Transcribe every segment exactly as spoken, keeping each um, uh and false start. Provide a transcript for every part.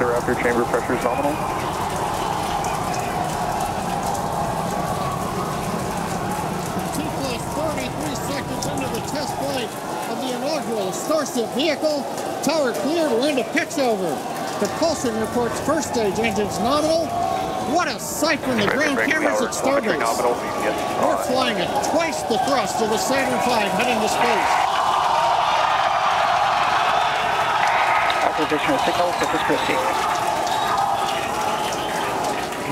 Raptor chamber pressure is nominal. two point four three seconds into the test flight of the inaugural Starship vehicle. Tower cleared, we're into pitch over. Propulsion reports first stage engines nominal. What a sight from the ground cameras at Starbase. We're flying at twice the thrust of the Saturn five heading to space. Additional signal, this is Christie.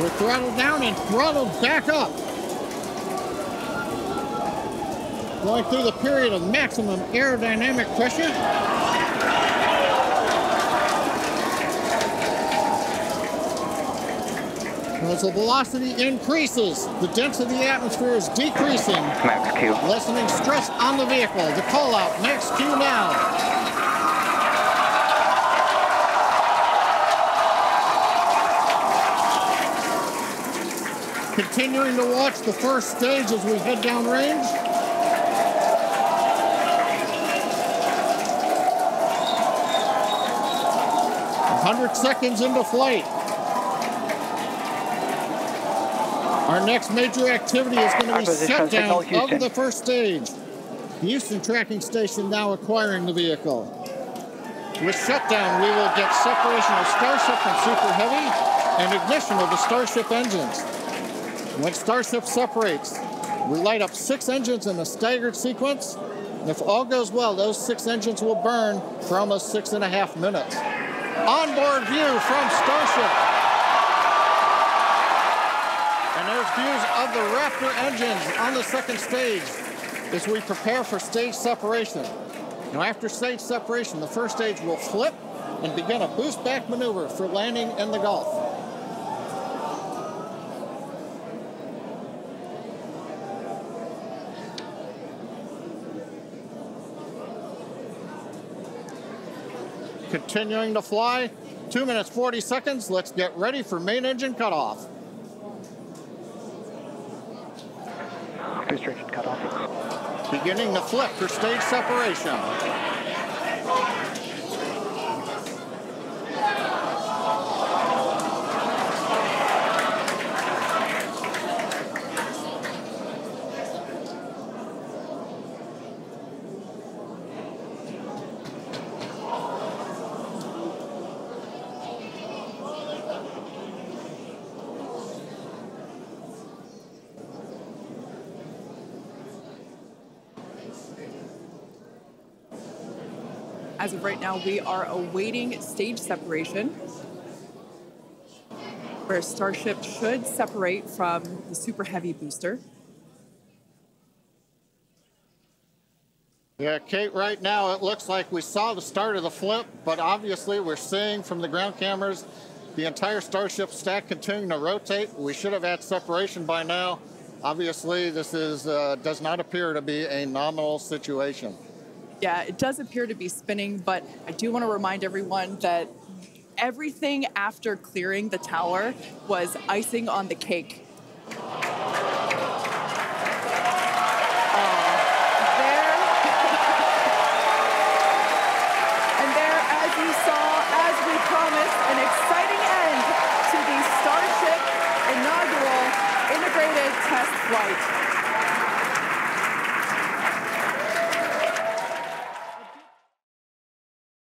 We're throttled down and throttled back up. Going through the period of maximum aerodynamic pressure. As the velocity increases, the density of the atmosphere is decreasing. Max Q. Lessening stress on the vehicle. The call out, Max Q now. Continuing to watch the first stage as we head downrange. one hundred seconds into flight. Our next major activity is going to be shutdown of the first stage. The Houston tracking station now acquiring the vehicle. With shutdown, we will get separation of Starship and Super Heavy and ignition of the Starship engines. When Starship separates, we light up six engines in a staggered sequence. If all goes well, those six engines will burn for almost six and a half minutes. Onboard view from Starship. And there's views of the Raptor engines on the second stage as we prepare for stage separation. Now, after stage separation, the first stage will flip and begin a boost back maneuver for landing in the Gulf. Continuing to fly, two minutes forty seconds. Let's get ready for main engine cutoff. Booster engine cutoff. Beginning the flip for stage separation. As of right now, we are awaiting stage separation, where Starship should separate from the Super Heavy booster. Yeah, Kate, right now it looks like we saw the start of the flip, but obviously we're seeing from the ground cameras the entire Starship stack continuing to rotate. We should have had separation by now. Obviously, this is uh, does not appear to be a nominal situation. Yeah, it does appear to be spinning, but I do want to remind everyone that everything after clearing the tower was icing on the cake. Uh, there, and there, as you saw, as we promised, an exciting end to the Starship inaugural integrated test flight.